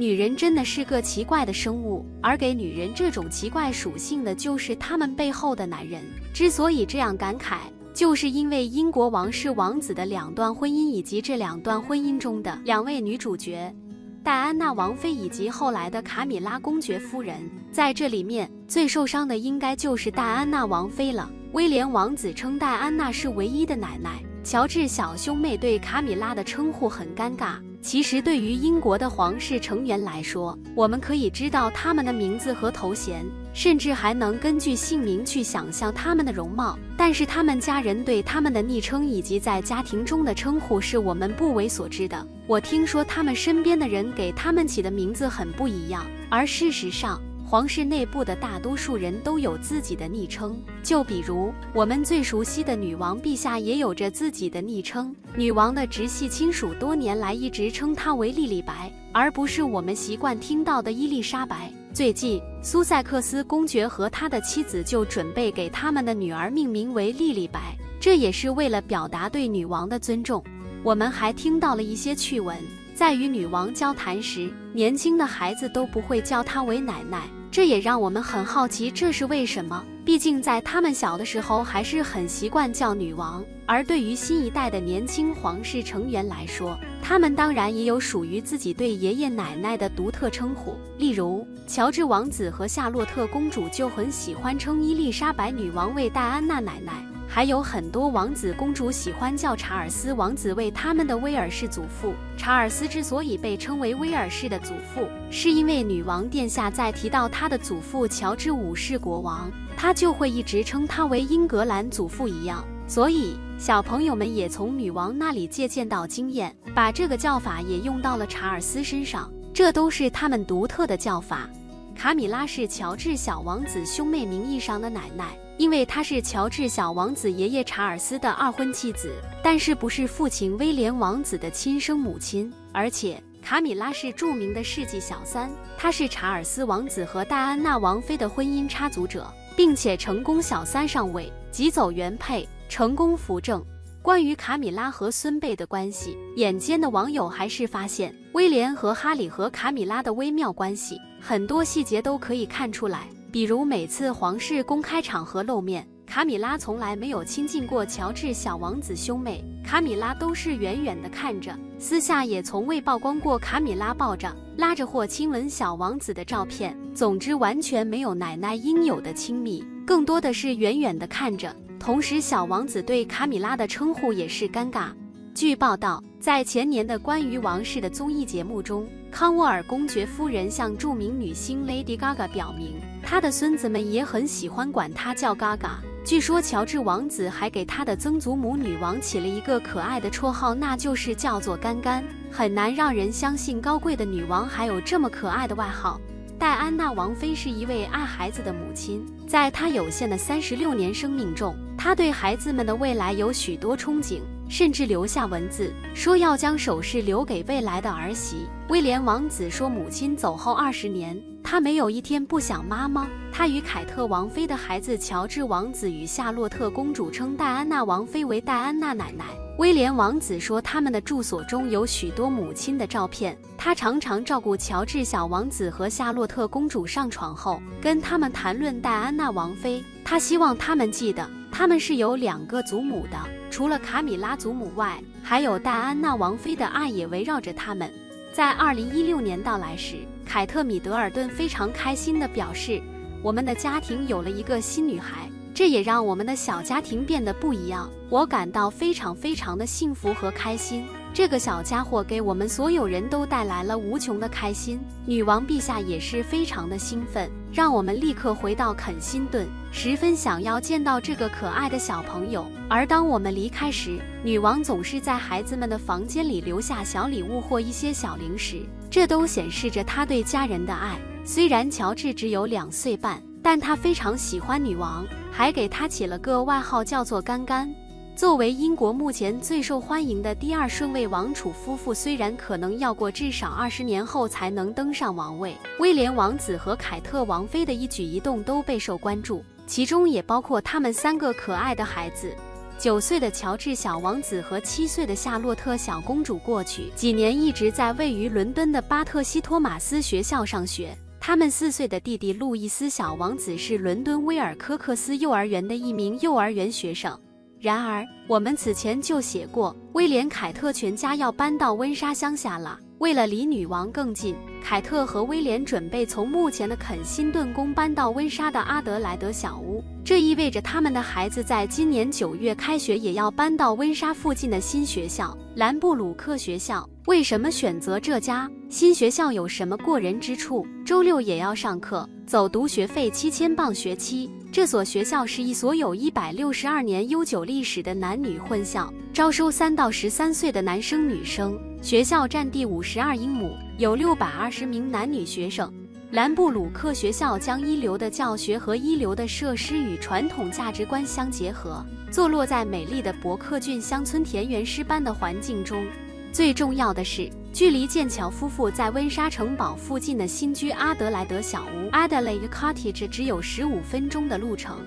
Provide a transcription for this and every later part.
女人真的是个奇怪的生物，而给女人这种奇怪属性的就是她们背后的男人。之所以这样感慨，就是因为英国王室王子的两段婚姻以及这两段婚姻中的两位女主角戴安娜王妃以及后来的卡米拉公爵夫人，在这里面最受伤的应该就是戴安娜王妃了。威廉王子称戴安娜是唯一的奶奶，乔治小兄妹对卡米拉的称呼很尴尬。其实对于英国的皇室成员来说，我们可以知道他们的名字和头衔，甚至还能根据姓名去想象他们的容貌，但是他们家人对他们的昵称以及在家庭中的称呼是我们不为所知的。我听说他们身边的人给他们起的名字很不一样，而事实上皇室内部的大多数人都有自己的昵称，就比如我们最熟悉的女王陛下也有着自己的昵称，女王的直系亲属多年来一直称她为莉莉白，而不是我们习惯听到的伊丽莎白。最近，苏塞克斯公爵和他的妻子就准备给他们的女儿命名为莉莉白，这也是为了表达对女王的尊重。我们还听到了一些趣闻，在与女王交谈时，年轻的孩子都不会叫她为奶奶，这也让我们很好奇这是为什么，毕竟在他们小的时候还是很习惯叫女王。而对于新一代的年轻皇室成员来说，他们当然也有属于自己对爷爷奶奶的独特称呼，例如乔治王子和夏洛特公主就很喜欢称伊丽莎白女王为戴安娜奶奶，还有很多王子公主喜欢叫查尔斯王子为他们的威尔士祖父。查尔斯之所以被称为威尔士的祖父，是因为女王殿下在提到他的祖父乔治五世国王，他就会一直称他为英格兰祖父一样，所以小朋友们也从女王那里借鉴到经验，把这个叫法也用到了查尔斯身上，这都是他们独特的叫法。卡米拉是乔治小王子兄妹名义上的奶奶，因为她是乔治小王子爷爷查尔斯的二婚妻子，但是不是父亲威廉王子的亲生母亲。而且卡米拉是著名的世纪小三，她是查尔斯王子和戴安娜王妃的婚姻插足者，并且成功小三上位，即走原配，成功扶正。关于卡米拉和孙辈的关系，眼尖的网友还是发现威廉和哈里和卡米拉的微妙关系，很多细节都可以看出来，比如每次皇室公开场合露面，卡米拉从来没有亲近过乔治小王子兄妹，卡米拉都是远远的看着，私下也从未曝光过卡米拉抱着、拉着或亲吻小王子的照片。总之完全没有奶奶应有的亲密，更多的是远远的看着。同时小王子对卡米拉的称呼也是尴尬。据报道，在前年的关于王室的综艺节目中，康沃尔公爵夫人向著名女星 Lady Gaga 表明，她的孙子们也很喜欢管她叫 Gaga。 据说乔治王子还给她的曾祖母女王起了一个可爱的绰号，那就是叫做干干。很难让人相信高贵的女王还有这么可爱的外号。戴安娜王妃是一位爱孩子的母亲，在她有限的36年生命中，她对孩子们的未来有许多憧憬，甚至留下文字说要将首饰留给未来的儿媳。威廉王子说，母亲走后20年，他没有一天不想妈妈。他与凯特王妃的孩子乔治王子与夏洛特公主称戴安娜王妃为戴安娜奶奶。威廉王子说，他们的住所中有许多母亲的照片，他常常照顾乔治小王子和夏洛特公主上床后，跟他们谈论戴安娜王妃。他希望他们记得，他们是有2个祖母的，除了卡米拉祖母外，还有戴安娜王妃的爱也围绕着他们。在2016年到来时，凯特·米德尔顿非常开心地表示，我们的家庭有了一个新女孩，这也让我们的小家庭变得不一样，我感到非常的幸福和开心，这个小家伙给我们所有人都带来了无穷的开心。女王陛下也是非常的兴奋，让我们立刻回到肯辛顿，十分想要见到这个可爱的小朋友。而当我们离开时，女王总是在孩子们的房间里留下小礼物或一些小零食，这都显示着她对家人的爱。虽然乔治只有2岁半，但他非常喜欢女王，还给她起了个外号叫做干干。作为英国目前最受欢迎的第2顺位，王储夫妇虽然可能要过至少20年后才能登上王位，威廉王子和凯特王妃的一举一动都备受关注，其中也包括他们3个可爱的孩子。9岁的乔治小王子和7岁的夏洛特小公主过去，几年一直在位于伦敦的巴特西托马斯学校上学。 他们4岁的弟弟路易斯小王子是伦敦威尔科克斯幼儿园的一名幼儿园学生。然而，我们此前就写过，威廉凯特全家要搬到温莎乡下了。为了离女王更近，凯特和威廉准备从目前的肯辛顿宫搬到温莎的阿德莱德小屋。这意味着他们的孩子在今年9月开学也要搬到温莎附近的新学校——兰布鲁克学校。为什么选择这家？ 新学校有什么过人之处？周6也要上课，走读学费7000镑学期。这所学校是一所有162年悠久历史的男女混校，招收3到13岁的男生女生。学校占地52英亩，有620名男女学生。兰布鲁克学校将一流的教学和一流的设施与传统价值观相结合，坐落在美丽的伯克郡乡村田园诗般的环境中。 最重要的是，距离剑桥夫妇在温莎城堡附近的新居阿德莱德小屋 （Adelaide Cottage） 只有15分钟的路程。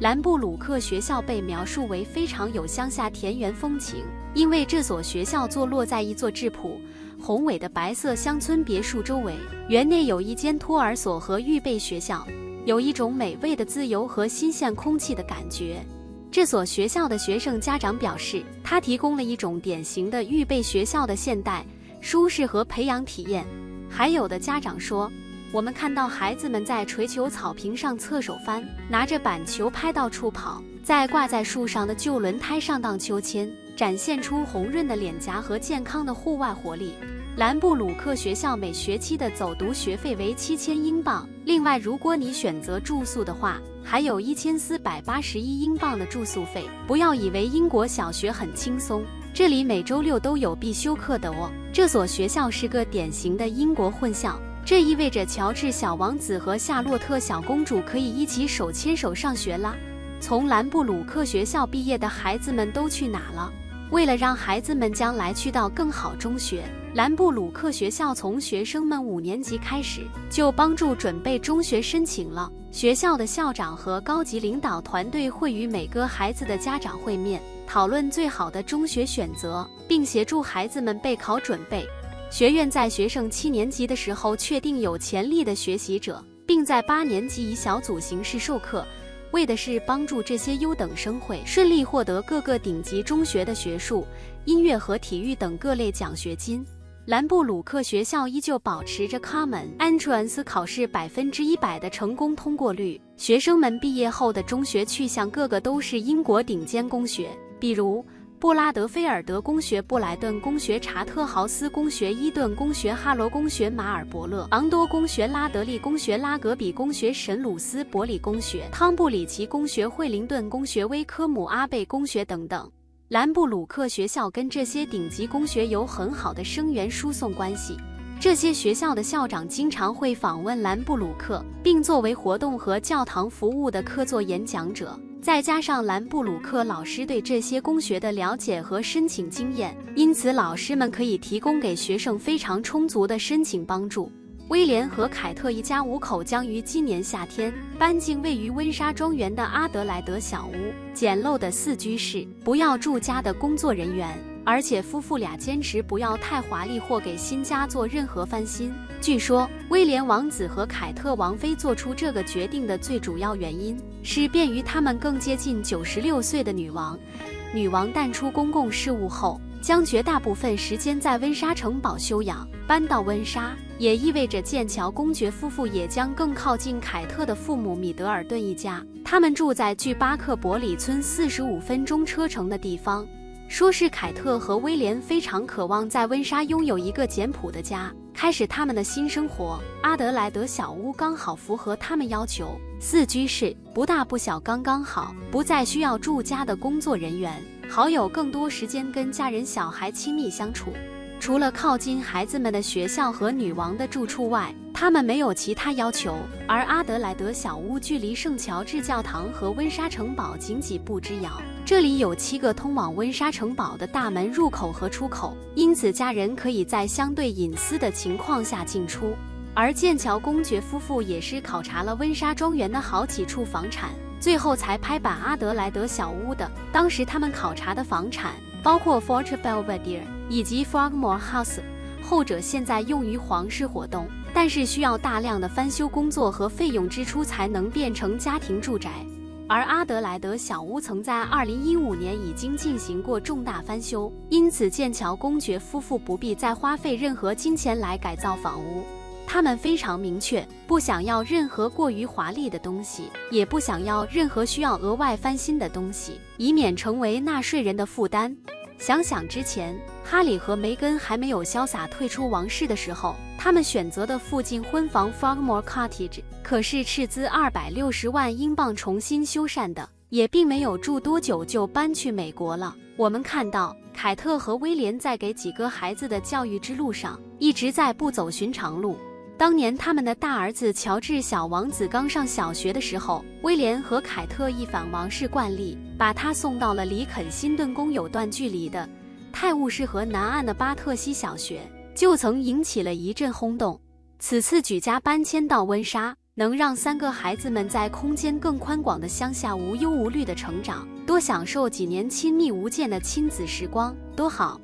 兰布鲁克学校被描述为非常有乡下田园风情，因为这所学校坐落在一座质朴、宏伟的白色乡村别墅周围，园内有一间托儿所和预备学校，有一种美味的自由和新鲜空气的感觉。 这所学校的学生家长表示，它提供了一种典型的预备学校的现代、舒适和培养体验。还有的家长说，我们看到孩子们在槌球草坪上侧手翻，拿着板球拍到处跑，在挂在树上的旧轮胎上荡秋千，展现出红润的脸颊和健康的户外活力。 兰布鲁克学校每学期的走读学费为7000英镑，另外，如果你选择住宿的话，还有1481英镑的住宿费。不要以为英国小学很轻松，这里每周6都有必修课的哦。这所学校是个典型的英国混校，这意味着乔治小王子和夏洛特小公主可以一起手牵手上学啦。从兰布鲁克学校毕业的孩子们都去哪了？ 为了让孩子们将来去到更好中学，兰布鲁克学校从学生们5年级开始就帮助准备中学申请了。学校的校长和高级领导团队会与每个孩子的家长会面，讨论最好的中学选择，并协助孩子们备考准备。学院在学生7年级的时候确定有潜力的学习者，并在8年级以小组形式授课。 为的是帮助这些优等生会顺利获得各个顶级中学的学术、音乐和体育等各类奖学金。兰布鲁克学校依旧保持着 Common Entrance 考试100%的成功通过率。学生们毕业后的中学去向各个都是英国顶尖公学，比如布拉德菲尔德公学、布莱顿公学、查特豪斯公学、伊顿公学、哈罗公学、马尔伯勒昂多公学、拉德利公学、拉格比公学、神鲁斯伯里公学、汤布里奇公学、惠灵顿公学、威科姆阿贝公学等等。兰布鲁克学校跟这些顶级公学有很好的生源输送关系。这些学校的校长经常会访问兰布鲁克，并作为活动和教堂服务的客座演讲者。 再加上兰布鲁克老师对这些公学的了解和申请经验，因此老师们可以提供给学生非常充足的申请帮助。威廉和凯特一家5口将于今年夏天搬进位于温莎庄园的阿德莱德小屋，简陋的4居室，不要住家的工作人员，而且夫妇俩坚持不要太华丽或给新家做任何翻新。据说，威廉王子和凯特王妃做出这个决定的最主要原因。 是便于他们更接近96岁的女王。女王淡出公共事务后，将绝大部分时间在温莎城堡休养。搬到温莎，也意味着剑桥公爵夫妇也将更靠近凯特的父母米德尔顿一家。他们住在距巴克伯里村45分钟车程的地方。说是凯特和威廉非常渴望在温莎拥有一个简朴的家，开始他们的新生活。阿德莱德小屋刚好符合他们要求。 4居室，不大不小，刚刚好，不再需要住家的工作人员，好友更多时间跟家人、小孩亲密相处。除了靠近孩子们的学校和女王的住处外，他们没有其他要求。而阿德莱德小屋距离圣乔治教堂和温莎城堡仅几步之遥，这里有7个通往温莎城堡的大门入口和出口，因此家人可以在相对隐私的情况下进出。 而剑桥公爵夫妇也是考察了温莎庄园的好几处房产，最后才拍板阿德莱德小屋的。当时他们考察的房产包括 Fort Belvedere 以及 Frogmore House， 后者现在用于皇室活动，但是需要大量的翻修工作和费用支出才能变成家庭住宅。而阿德莱德小屋曾在2015年已经进行过重大翻修，因此剑桥公爵夫妇不必再花费任何金钱来改造房屋。 他们非常明确，不想要任何过于华丽的东西，也不想要任何需要额外翻新的东西，以免成为纳税人的负担。想想之前，哈里和梅根还没有潇洒退出王室的时候，他们选择的附近婚房 Frogmore Cottage 可是斥资260万英镑重新修缮的，也并没有住多久就搬去美国了。我们看到，凯特和威廉在给几个孩子的教育之路上，一直在不走寻常路。 当年他们的大儿子乔治小王子刚上小学的时候，威廉和凯特一反王室惯例，把他送到了离肯辛顿宫有段距离的泰晤士河南岸的巴特西小学，就曾引起了一阵轰动。此次举家搬迁到温莎，能让3个孩子们在空间更宽广的乡下无忧无虑的成长，多享受几年亲密无间的亲子时光，多好！